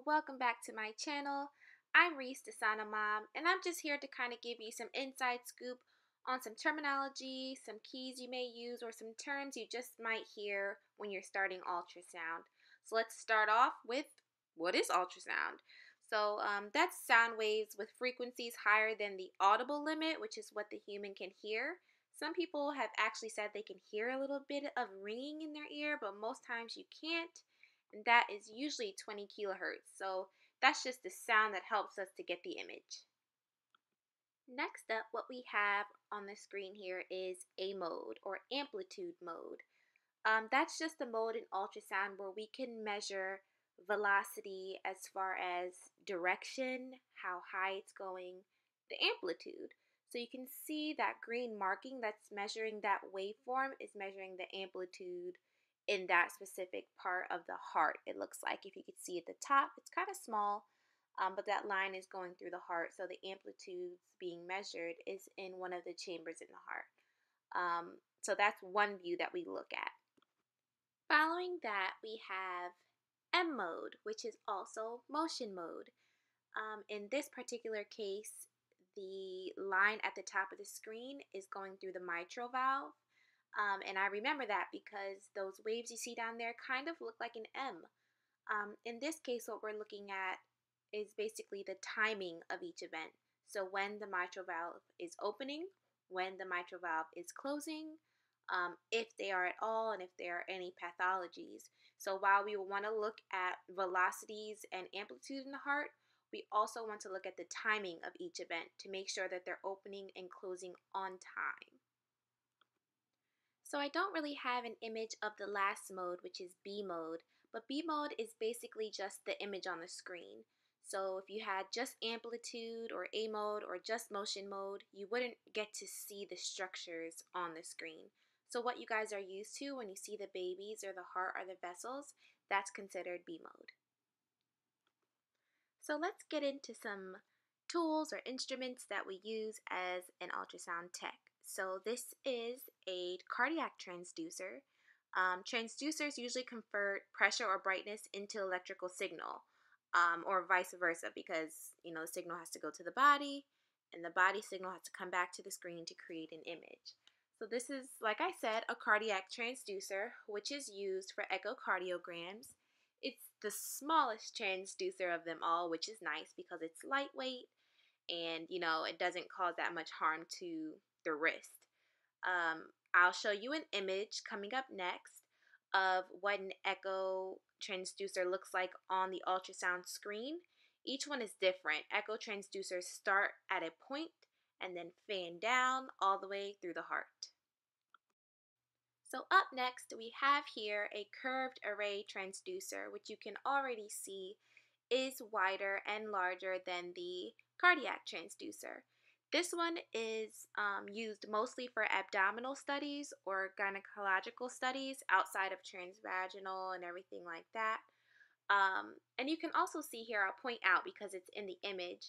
people, welcome back to my channel. I'm Reese the Sono Mom, and I'm just here to kind of give you some inside scoop on some terminology, some keys you may use, or some terms you just might hear when you're starting ultrasound. So let's start off with, what is ultrasound? So that's sound waves with frequencies higher than the audible limit, which is what the human can hear. Some people have actually said they can hear a little bit of ringing in their ear, but most times you can't. And that is usually 20 kilohertz. So that's just the sound that helps us to get the image. Next up, what we have on the screen here is A mode or amplitude mode. That's just the mode in ultrasound where we can measure velocity as far as direction, how high it's going, the amplitude. So you can see that green marking that's measuring that waveform is measuring the amplitude in that specific part of the heart. It looks like, if you could see at the top, it's kind of small, but that line is going through the heart. So the amplitude being measured is in one of the chambers in the heart. So that's one view that we look at. Following that, we have M mode, which is also motion mode. In this particular case, the line at the top of the screen is going through the mitral valve. And I remember that because those waves you see down there kind of look like an M. In this case, what we're looking at is basically the timing of each event. So when the mitral valve is opening, when the mitral valve is closing, if they are at all, and if there are any pathologies. So while we want to look at velocities and amplitude in the heart, we also want to look at the timing of each event to make sure that they're opening and closing on time. So I don't really have an image of the last mode, which is B mode, but B mode is basically just the image on the screen. So if you had just amplitude or A mode or just motion mode, you wouldn't get to see the structures on the screen. So what you guys are used to when you see the babies or the heart or the vessels, that's considered B mode. So let's get into some tools or instruments that we use as an ultrasound tech. So this is a cardiac transducer. Transducers usually convert pressure or brightness into electrical signal, or vice versa, because the signal has to go to the body, and the body signal has to come back to the screen to create an image. So this is, like I said, a cardiac transducer, which is used for echocardiograms. It's the smallest transducer of them all, which is nice because it's lightweight and, it doesn't cause that much harm to the wrist. I'll show you an image coming up next of what an echo transducer looks like on the ultrasound screen. Each one is different. Echo transducers start at a point and then fan down all the way through the heart. So up next, we have here a curved array transducer, which you can already see is wider and larger than the cardiac transducer. This one is used mostly for abdominal studies or gynecological studies outside of transvaginal and everything like that. And you can also see here, I'll point out because it's in the image,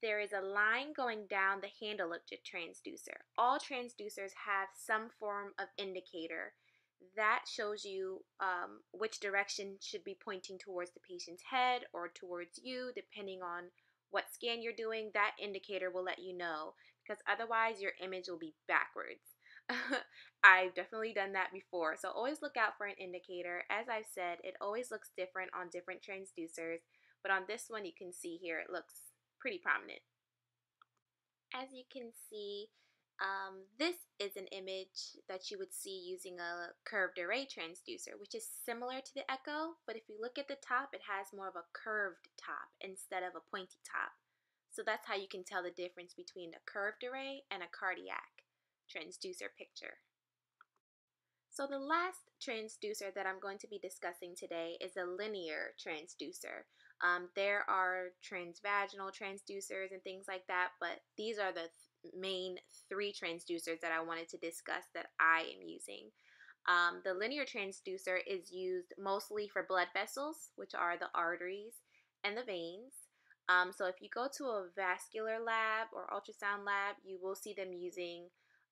there is a line going down the handle of the transducer. All transducers have some form of indicator that shows you which direction should be pointing towards the patient's head or towards you, depending on what scan you're doing. That indicator will let you know, because otherwise your image will be backwards. I've definitely done that before, so always look out for an indicator. As I've said, it always looks different on different transducers, but on this one you can see here it looks pretty prominent. As you can see, this is an image that you would see using a curved array transducer, which is similar to the echo, but if you look at the top, it has more of a curved top instead of a pointy top. So that's how you can tell the difference between a curved array and a cardiac transducer picture. So the last transducer that I'm going to be discussing today is a linear transducer. There are transvaginal transducers and things like that, but these are the main three transducers that I wanted to discuss that I am using. The linear transducer is used mostly for blood vessels, which are the arteries and the veins. So if you go to a vascular lab or ultrasound lab, you will see them using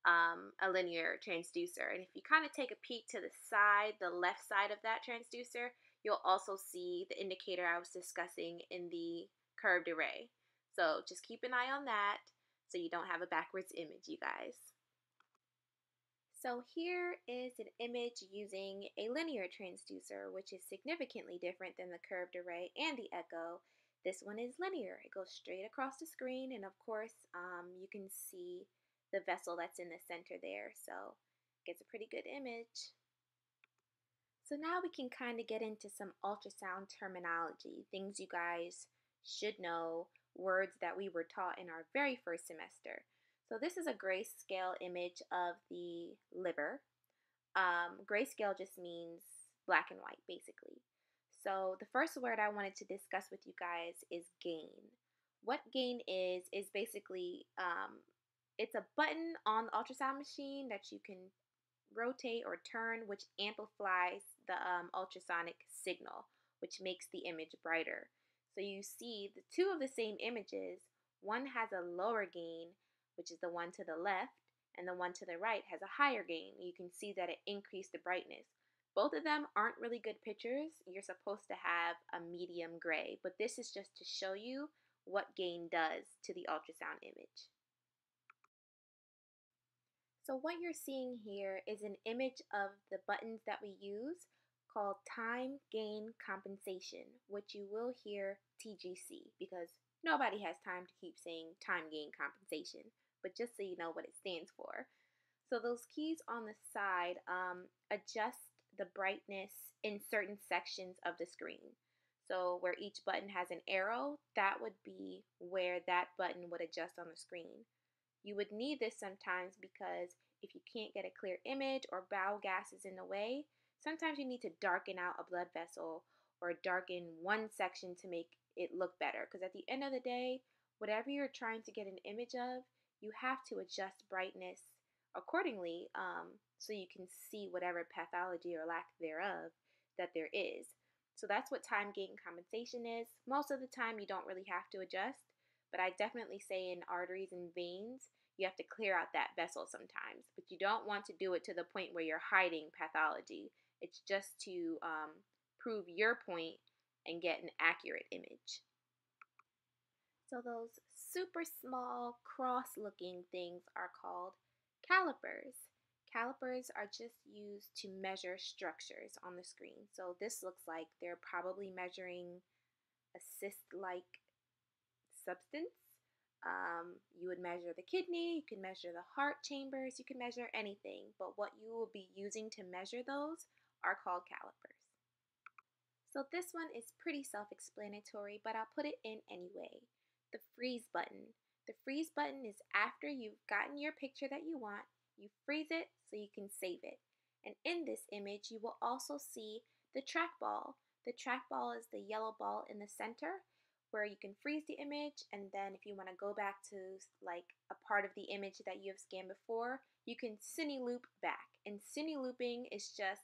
a linear transducer. And if you kind of take a peek to the side, the left side of that transducer, you'll also see the indicator I was discussing in the curved array. So just keep an eye on that so you don't have a backwards image, you guys. So here is an image using a linear transducer, which is significantly different than the curved array and the echo. This one is linear. It goes straight across the screen, and of course you can see the vessel that's in the center there, so it gets a pretty good image. So now we can kind of get into some ultrasound terminology, things you guys should know, words that we were taught in our very first semester. So this is a grayscale image of the liver. Grayscale just means black and white, basically. So the first word I wanted to discuss with you guys is gain. What gain is basically, it's a button on the ultrasound machine that you can rotate or turn, which amplifies the ultrasonic signal, which makes the image brighter. So you see the two of the same images, one has a lower gain, which is the one to the left, and the one to the right has a higher gain. You can see that it increased the brightness. Both of them aren't really good pictures. You're supposed to have a medium gray, but this is just to show you what gain does to the ultrasound image. So what you're seeing here is an image of the buttons that we use called time gain compensation, which you will hear TGC because nobody has time to keep saying time gain compensation, but just so you know what it stands for. So those keys on the side adjust the brightness in certain sections of the screen. So where each button has an arrow, that would be where that button would adjust on the screen. You would need this sometimes because if you can't get a clear image or bowel gas is in the way, sometimes you need to darken out a blood vessel or darken one section to make it look better, because at the end of the day, whatever you're trying to get an image of, you have to adjust brightness accordingly so you can see whatever pathology or lack thereof that there is. So that's what time gain compensation is. Most of the time you don't really have to adjust, but I definitely say in arteries and veins you have to clear out that vessel sometimes, but you don't want to do it to the point where you're hiding pathology. It's just to prove your point and get an accurate image. So those super small cross-looking things are called calipers. Calipers are just used to measure structures on the screen. So this looks like they're probably measuring a cyst-like substance. You would measure the kidney, you can measure the heart chambers, you can measure anything, but what you will be using to measure those are called calipers. So this one is pretty self-explanatory, but I'll put it in anyway. The freeze button. The freeze button is after you've gotten your picture that you want, you freeze it so you can save it. And in this image, you will also see the trackball. The trackball is the yellow ball in the center where you can freeze the image, and then if you want to go back to like a part of the image that you have scanned before, you can cine loop back. And cine looping is just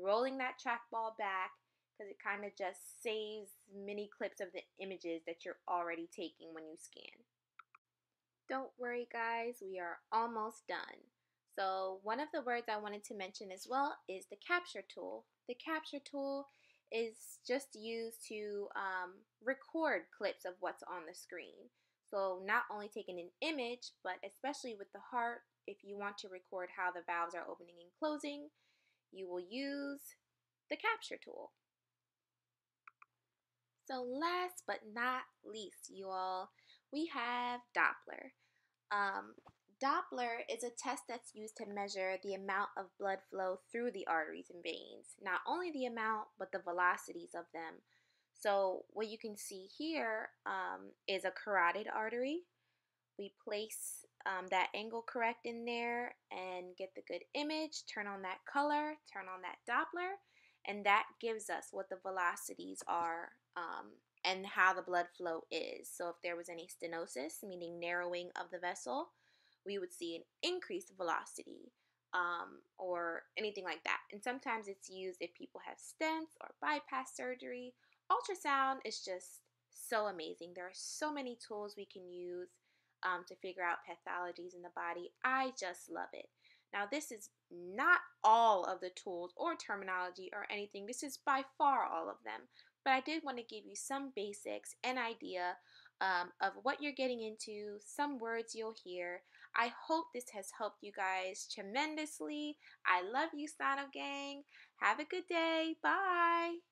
rolling that trackball back, because it kind of just saves mini clips of the images that you're already taking when you scan. Don't worry guys, we are almost done. So one of the words I wanted to mention as well is the capture tool. The capture tool is just used to record clips of what's on the screen. So not only taking an image, but especially with the heart, if you want to record how the valves are opening and closing, you will use the capture tool. So last but not least, you all, we have Doppler. Doppler is a test that's used to measure the amount of blood flow through the arteries and veins. Not only the amount, but the velocities of them. So what you can see here is a carotid artery. We place that angle correct in there and get the good image, turn on that color, turn on that Doppler, and that gives us what the velocities are and how the blood flow is. So if there was any stenosis, meaning narrowing of the vessel, we would see an increased velocity or anything like that. And sometimes it's used if people have stents or bypass surgery. Ultrasound is just so amazing. There are so many tools we can use to figure out pathologies in the body. I just love it. Now this is not all of the tools or terminology or anything. This is by far all of them. But I did want to give you some basics, an idea of what you're getting into, some words you'll hear. I hope this has helped you guys tremendously. I love you, Sono Gang. Have a good day. Bye.